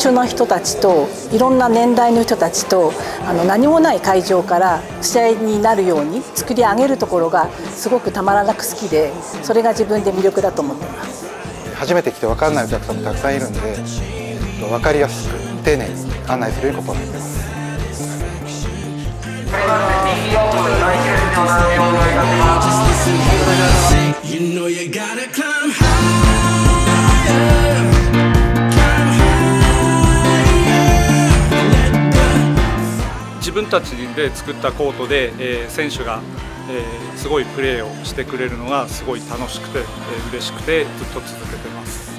種の人たちといろんな年代の人たちと何もない会場から試合になるように作り上げるところがすごくたまらなく好きで、それが自分で魅力だと思っています。初めて来て分からないお客さんもたくさんいるんで、分かりやすく丁寧に案内するように心がけてます。自分たちで作ったコートで、選手が、すごいプレーをしてくれるのがすごい楽しくて、嬉しくてずっと続けてます。